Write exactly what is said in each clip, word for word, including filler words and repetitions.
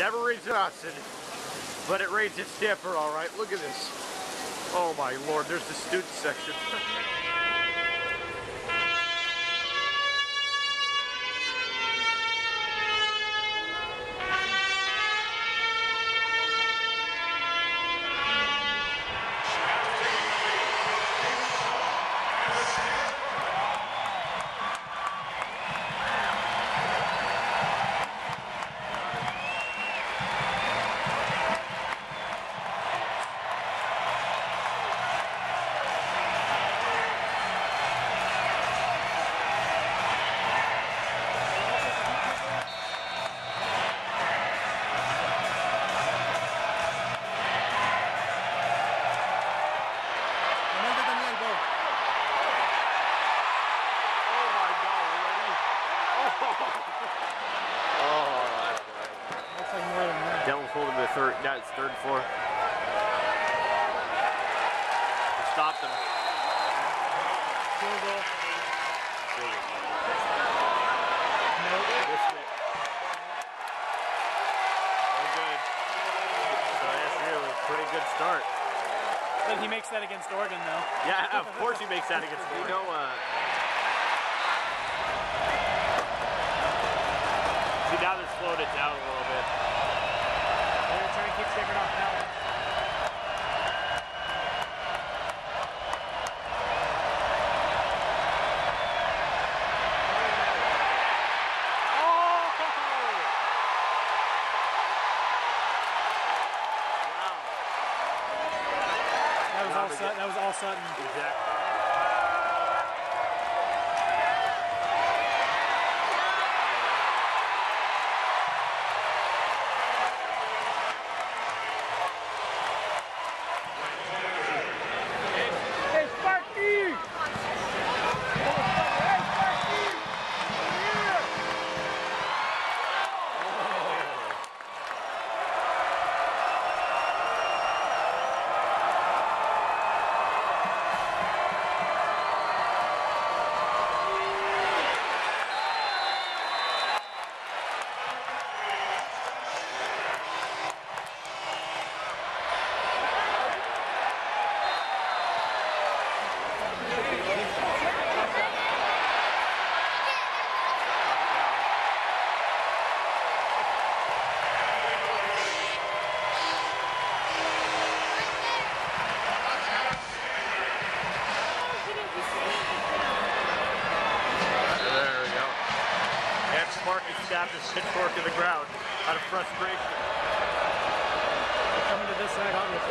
Never exhausted, but it raised its damper all right. Look at this. Oh my lord, there's the student section. Third, now it's third and fourth. It stopped him. They're good. So that's really a pretty good start. But he makes that against Oregon, though. Yeah, of course he makes that against Oregon. You know, uh, see, now they're slowed it down a little bit. Keep taking off now. That was all Sutton. That was all Sutton. Exactly. Difford to the ground out of frustration. They're coming to this side, obviously.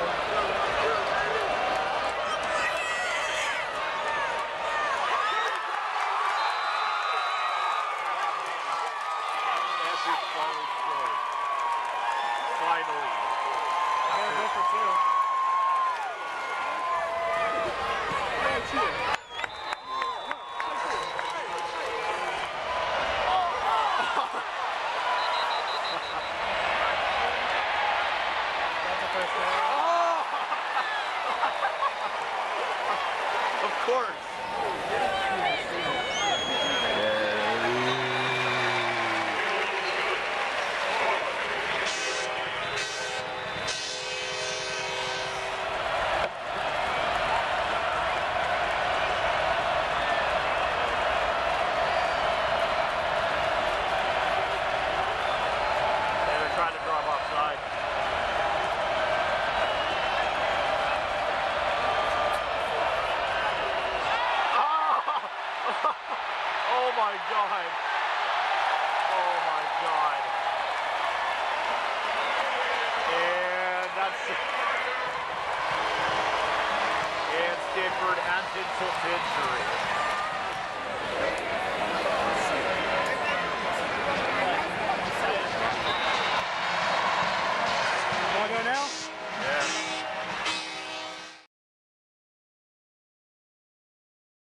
Difford has insult injury.